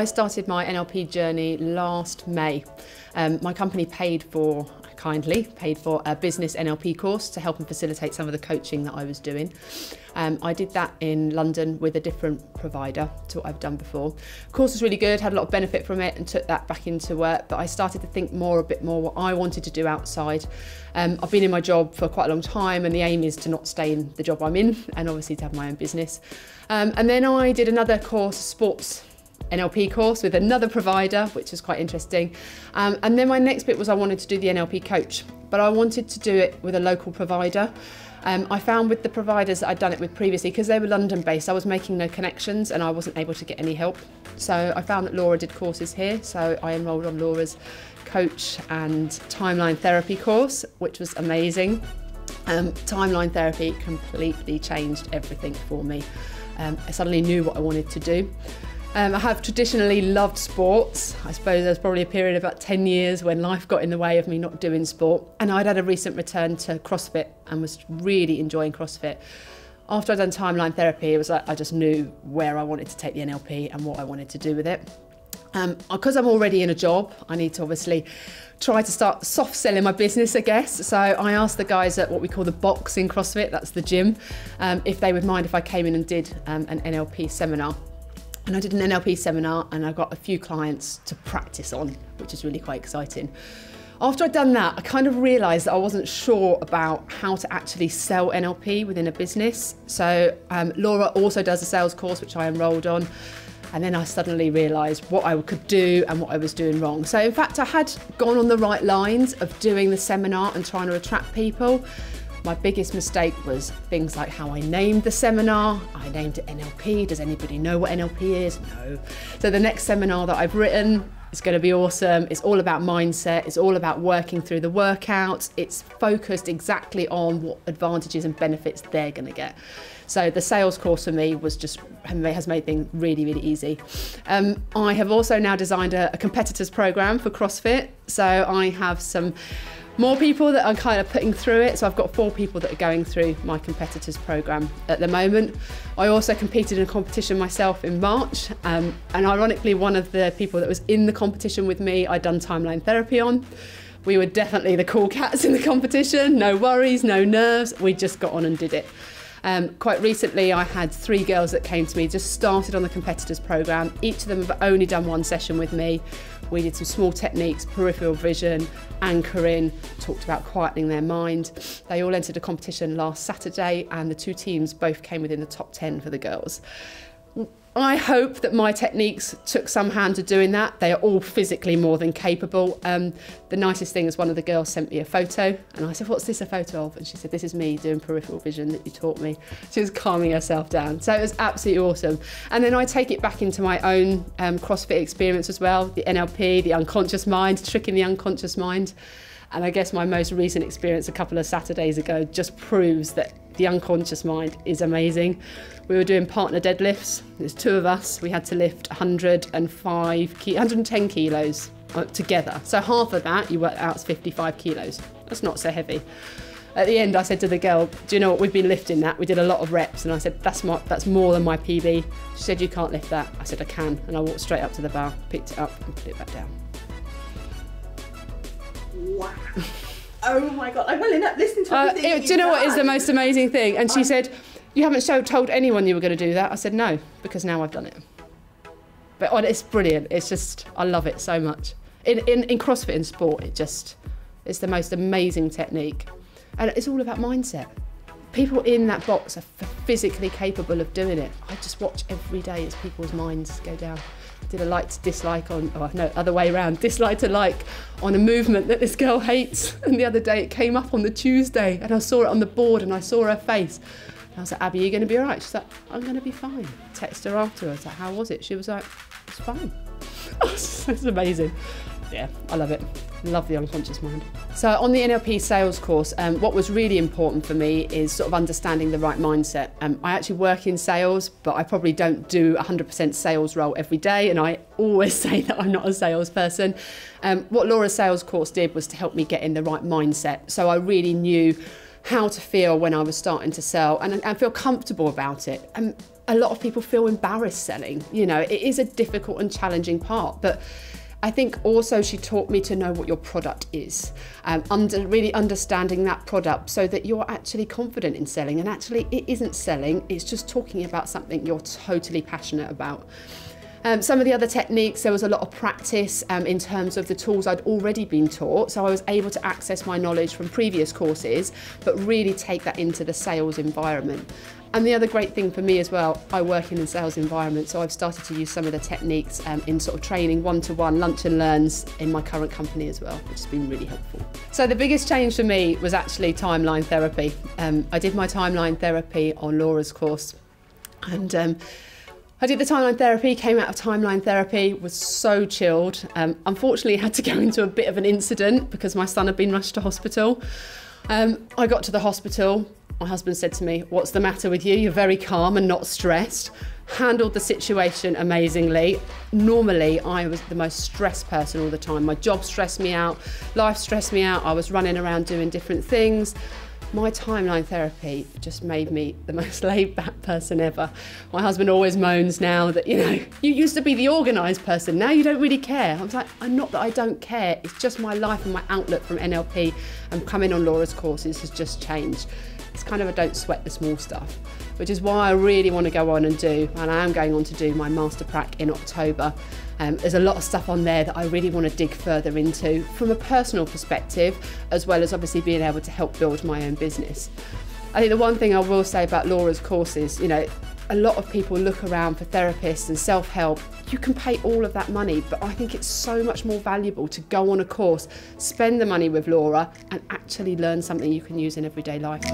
I started my NLP journey last May. My company kindly paid for a business NLP course to help and facilitate some of the coaching that I was doing. I did that in London with a different provider to what I've done before. The course was really good, had a lot of benefit from it and took that back into work, but I started to think a bit more what I wanted to do outside. I've been in my job for quite a long time and the aim is to not stay in the job I'm in and obviously to have my own business. And then I did another course, sports NLP course with another provider, which was quite interesting. And then my next bit was I wanted to do the NLP coach, but I wanted to do it with a local provider. I found with the providers that I'd done it with previously, because they were London-based, I was making no connections and I wasn't able to get any help. So I found that Laura did courses here, so I enrolled on Laura's coach and Time Line Therapy course, which was amazing. Time Line Therapy completely changed everything for me. I suddenly knew what I wanted to do. I have traditionally loved sports. I suppose there was probably a period of about 10 years when life got in the way of me not doing sport. And I'd had a recent return to CrossFit and was really enjoying CrossFit. After I'd done Time Line Therapy, it was like I just knew where I wanted to take the NLP and what I wanted to do with it. Because I'm already in a job, I need to obviously try to start soft selling my business, I guess. So I asked the guys at what we call the box in CrossFit, that's the gym, if they would mind if I came in and did an NLP seminar. And I did an NLP seminar and I got a few clients to practice on, which is really quite exciting. After I'd done that, I kind of realised that I wasn't sure about how to actually sell NLP within a business. So Laura also does a sales course, which I enrolled on. And then I suddenly realised what I could do and what I was doing wrong. So in fact, I had gone on the right lines of doing the seminar and trying to attract people. My biggest mistake was things like how I named the seminar. I named it NLP. Does anybody know what NLP is? No. So the next seminar that I've written is going to be awesome. It's all about mindset. It's all about working through the workouts. It's focused exactly on what advantages and benefits they're going to get. So the sales course for me was just, has made things really, really easy. I have also now designed a competitors program for CrossFit. So I have some more people that I'm kind of putting through it. So I've got 4 people that are going through my competitors program at the moment. I also competed in a competition myself in March. And ironically, one of the people that was in the competition with me, I'd done Timeline Therapy on. We were definitely the cool cats in the competition. No worries, no nerves. We just got on and did it. Quite recently, I had 3 girls that came to me, just started on the competitors program. Each of them have only done one session with me. We did some small techniques, peripheral vision, anchoring, talked about quietening their mind. They all entered a competition last Saturday and the 2 teams both came within the top 10 for the girls. I hope that my techniques took some hand to doing that. They are all physically more than capable. The nicest thing is one of the girls sent me a photo and I said, what's this a photo of? And she said, this is me doing peripheral vision that you taught me. She was calming herself down. So it was absolutely awesome. And then I take it back into my own CrossFit experience as well, the NLP, the unconscious mind, tricking the unconscious mind. And I guess my most recent experience a couple of Saturdays ago just proves that the unconscious mind is amazing. We were doing partner deadlifts. There's 2 of us. We had to lift 110 kilos together. So half of that, you work out, is 55 kilos. That's not so heavy. At the end, I said to the girl, do you know what, we've been lifting that. We did a lot of reps. And I said, that's more than my PB. She said, you can't lift that. I said, I can. And I walked straight up to the bar, picked it up and put it back down. Wow. Oh my God, I'm welling up listening to everything. Do you know what is the most amazing thing? And she said, you haven't told anyone you were going to do that. I said, no, because now I've done it. But it's brilliant. It's just, I love it so much. In CrossFit and sport, it's the most amazing technique. And it's all about mindset. People in that box are physically capable of doing it. I just watch every day as people's minds go down. Did a like to dislike on, oh no, other way around, dislike to like on a movement that this girl hates. And the other day it came up on the Tuesday and I saw it on the board and I saw her face. And I was like, Abby, are you going to be all right? She's like, I'm going to be fine. Text her afterwards, like, how was it? She was like, it's fine. It's amazing. Yeah, I love it. Love the unconscious mind. So on the NLP sales course, what was really important for me is sort of understanding the right mindset. I actually work in sales, but I probably don't do 100% sales role every day. And I always say that I'm not a salesperson. What Laura's sales course did was to help me get in the right mindset. So I really knew how to feel when I was starting to sell and feel comfortable about it. a lot of people feel embarrassed selling. You know, it is a difficult and challenging part, but I think also she taught me to know what your product is, really understanding that product so that you're actually confident in selling. And actually it isn't selling, it's just talking about something you're totally passionate about. Some of the other techniques, there was a lot of practice in terms of the tools I'd already been taught, so I was able to access my knowledge from previous courses, but really take that into the sales environment. And the other great thing for me as well, I work in a sales environment, so I've started to use some of the techniques in sort of training, one-to-one, lunch and learns in my current company as well, which has been really helpful. So the biggest change for me was actually Time Line Therapy. I did my Time Line Therapy on Laura's course, and I did the Time Line Therapy, came out of Time Line Therapy, was so chilled. Unfortunately, had to go into a bit of an incident because my son had been rushed to hospital. I got to the hospital, my husband said to me, "What's the matter with you? You're very calm and not stressed." Handled the situation amazingly. Normally, I was the most stressed person all the time. My job stressed me out, life stressed me out, I was running around doing different things. My Time Line Therapy just made me the most laid-back person ever. My husband always moans now that, you know, you used to be the organised person, now you don't really care. I was like, I'm not that I don't care, it's just my life and my outlook from NLP and coming on Laura's courses has just changed. It's kind of a don't sweat the small stuff, which is why I really want to go on and do, and I am going on to do my Master Prac in October. There's a lot of stuff on there that I really want to dig further into from a personal perspective, as well as obviously being able to help build my own business. I think the one thing I will say about Laura's courses, you know, a lot of people look around for therapists and self-help. You can pay all of that money, but I think it's so much more valuable to go on a course, spend the money with Laura, and actually learn something you can use in everyday life.